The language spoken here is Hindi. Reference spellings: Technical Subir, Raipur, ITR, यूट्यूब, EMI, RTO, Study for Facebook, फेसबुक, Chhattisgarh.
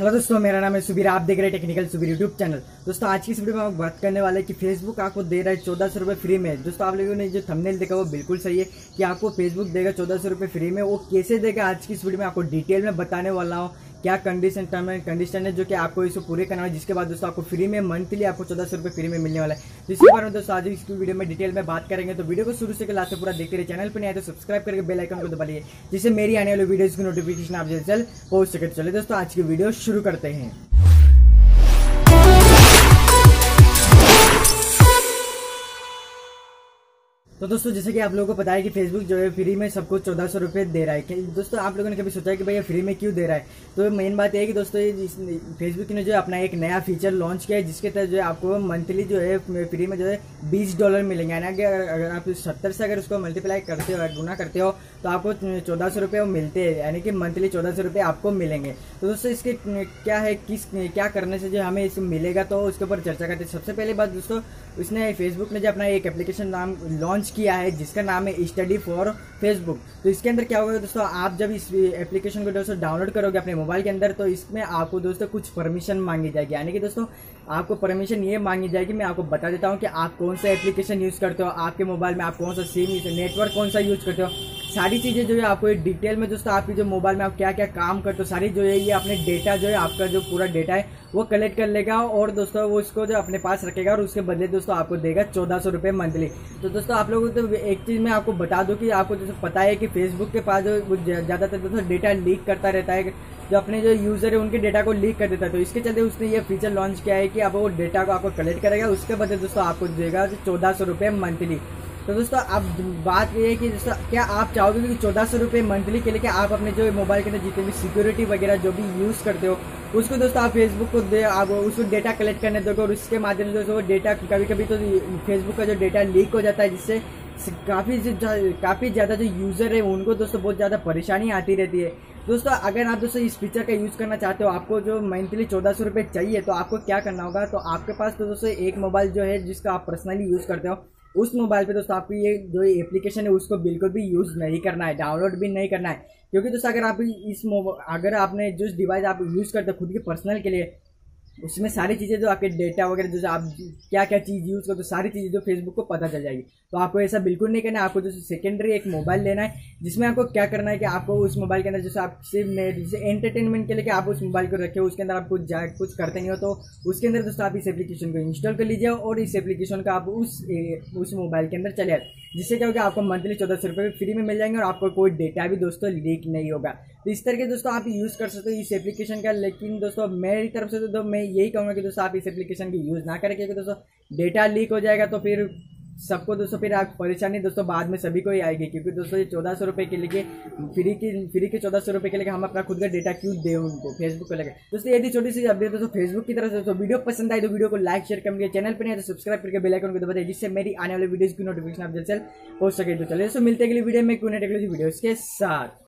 हेलो दोस्तों, मेरा नाम है सुबीर। आप देख रहे हैं टेक्निकल सुबीर यूट्यूब चैनल। दोस्तों आज की इस वीडियो में हम बात करने वाले हैं कि फेसबुक आपको दे रहा है 1400 रुपये फ्री में। दोस्तों आप लोगों ने जो थंबनेल देखा वो बिल्कुल सही है कि आपको फेसबुक देगा 1400 रुपये फ्री में। वो कैसे देगा आज की इस वीडियो में आपको डिटेल में बताने वाला हूँ। क्या कंडीशन, टर्म एंड कंडीशन है जो कि आपको इसको पूरे करना है, जिसके बाद दोस्तों आपको फ्री में मंथली आपको 1400 रुपये फ्री में मिलने वाला है। तो इसके बारे में दोस्तों आज इसकी वीडियो में डिटेल में बात करेंगे। तो वीडियो को शुरू से लास्ट तक पूरा देखते रहिए। चैनल पर नहीं आए तो सब्सक्राइब करके बेल आइकन को दबा लीजिए, जिससे मेरी आने वाली वीडियोस की नोटिफिकेशन आप जल्द से जल्द पहुंच सके। चलिए दोस्तों आज की वीडियो शुरू करते हैं। तो दोस्तों जैसे कि आप लोगों को पता है कि फेसबुक जो है फ्री में सबको 1400 रुपये दे रहा है। कि दोस्तों आप लोगों ने कभी सोचा है कि भाई ये फ्री में क्यों दे रहा है? तो मेन बात यह है कि दोस्तों फेसबुक ने जो है अपना एक नया फीचर लॉन्च किया है, जिसके तहत जो है आपको मंथली जो है फ्री में जो है $20 मिलेंगे। यानी कि अगर आप 70 से अगर उसको मल्टीप्लाई करते हो, गुना करते हो, तो आपको 1400 रुपये मिलते हैं। यानी कि मंथली 1400 रुपये आपको मिलेंगे। तो दोस्तों इसके क्या है, क्या करने से जो हमें इसको मिलेगा, तो उसके ऊपर चर्चा करते हैं। सबसे पहले बात दोस्तों, उसने फेसबुक ने जो अपना एक एप्लीकेशन नाम लॉन्च किया है, जिसका नाम है स्टडी फॉर फेसबुक। तो इसके अंदर क्या होगा दोस्तों, आप जब इस एप्लीकेशन को दोस्तों डाउनलोड करोगे अपने मोबाइल के अंदर, तो इसमें आपको दोस्तों कुछ परमिशन मांगी जाएगी। यानी कि दोस्तों आपको परमिशन ये मांगी जाएगी, मैं आपको बता देता हूँ कि आप कौन सा एप्लीकेशन यूज़ करते हो, आपके मोबाइल में आप कौन सा सिम, नेटवर्क कौन सा यूज़ करते हो, सारी चीज़ें जो है आपको ये डिटेल में दोस्तों आपकी जो मोबाइल में आप क्या क्या काम करते हो, सारी जो है ये अपने डेटा जो है आपका जो पूरा डेटा है वो कलेक्ट कर लेगा और दोस्तों वो इसको जो अपने पास रखेगा और उसके बदले दोस्तों आपको देगा 1400 रुपये मंथली। तो दोस्तों आप लोगों को तो एक चीज़ मैं आपको बता दूँ कि आपको जैसे पता है कि फेसबुक के पास जो ज़्यादातर दोस्तों डेटा लीक करता रहता है, जो अपने जो यूज़र है उनके डेटा को लीक कर देता है। तो इसके चलते उसने ये फीचर लॉन्च किया है कि आप वो डेटा को आपको कलेक्ट करेगा, उसके बदले दोस्तों आपको देगा 1400 रुपये मंथली। तो दोस्तों अब बात ये है कि दोस्तों क्या आप चाहोगे कि 1400 रुपये मंथली के लेके आप अपने जो मोबाइल के अंदर जितने भी सिक्योरिटी वगैरह जो भी यूज़ करते हो उसको दोस्तों आप फेसबुक को दे, आप उसको डेटा कलेक्ट करने दोगे और इसके माध्यम से दोस्तों वो डेटा कभी कभी तो फेसबुक का जो डेटा लीक हो जाता है, जिससे काफ़ी ज़्यादा जो यूज़र है उनको दोस्तों बहुत ज़्यादा परेशानी आती रहती है। दोस्तों अगर आप दोस्तों इस फीचर का यूज़ करना चाहते हो, आपको जो मंथली 1400 रुपये चाहिए, तो आपको क्या करना होगा, तो आपके पास तो दोस्तों एक मोबाइल जो है जिसका आप पर्सनली यूज़ करते हो, उस मोबाइल पे दोस्तों आपको ये जो एप्लीकेशन है उसको बिल्कुल भी यूज़ नहीं करना है, डाउनलोड भी नहीं करना है। क्योंकि दोस्तों अगर आप अगर आपने जो डिवाइस आप यूज़ करते हो खुद के पर्सनल के लिए, उसमें सारी चीज़ें जो आपके डेटा वगैरह जो आप क्या क्या चीज़ यूज़ करते हो, सारी चीज़ें जो फेसबुक को पता चल जाएगी। तो आपको ऐसा बिल्कुल नहीं करना है। आपको जैसे सेकेंडरी एक मोबाइल लेना है, जिसमें आपको क्या करना है कि आपको उस मोबाइल के अंदर जैसे आप सिर्फ एंटरटेनमेंट के लिए आप उस मोबाइल को रखे हो, उसके अंदर आप कुछ करते नहीं हो, तो उसके अंदर दोस्तों आप इस एप्लीकेशन को इंस्टॉल कर लीजिए और इस एप्लीकेशन का आप उस मोबाइल के अंदर चले आए, जिससे क्या होगा आपको मंथली 1400 रुपये फ्री में मिल जाएंगे और आपको कोई डेटा भी दोस्तों लीक नहीं होगा। तो इस तरह के दोस्तों आप यूज़ कर सकते हो इस एप्लीकेशन का। लेकिन दोस्तों मेरी तरफ से तो मैं यही कहूँगा कि दोस्तों आप इस एप्लीकेशन की यूज़ ना करें, क्योंकि दोस्तों डेटा लीक हो जाएगा तो फिर सबको दोस्तों फिर आप परेशानी दोस्तों बाद में सभी को ही आएगी। क्योंकि दोस्तों ये 1400 रुपये के लिए फ्री के 1400 रुपये के लिए हम अपना खुद का डेटा क्यों दें उनको, फेसबुक को लगे। दोस्तों यदि छोटी सी अपडेट दोस्तों फेसबुक की तरफ से दोस्तों वीडियो पसंद आई तो वीडियो को लाइक शेयर करेंगे, चैनल पर नहीं तो सब्सक्राइब करके बेल आइकन को दबा दें, जिससे मेरी आने वाली वीडियोज़ की नोटिफिकेशन आप जल्द से पहुँच सके। तो चलिए दोस्तों मिलते अगली वीडियो में टेक्नोलॉजी वीडियोज़ के साथ।